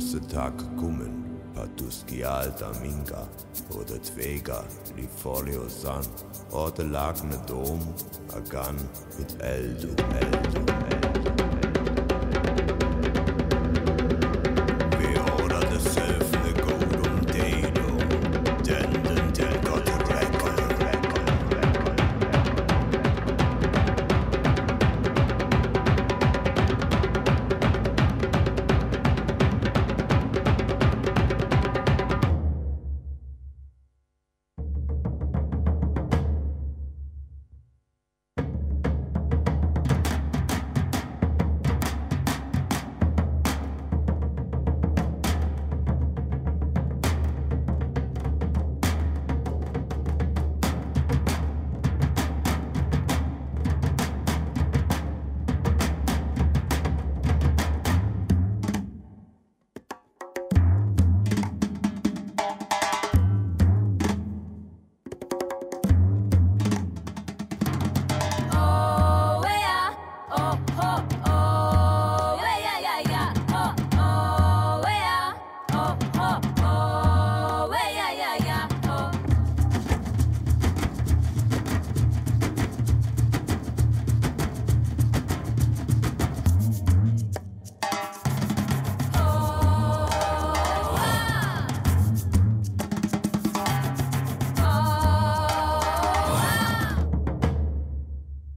musste Tag kommen, Patuskia Minga, oder Twega, Liforio San, oder Lagna Dom, Agan mit Eldu.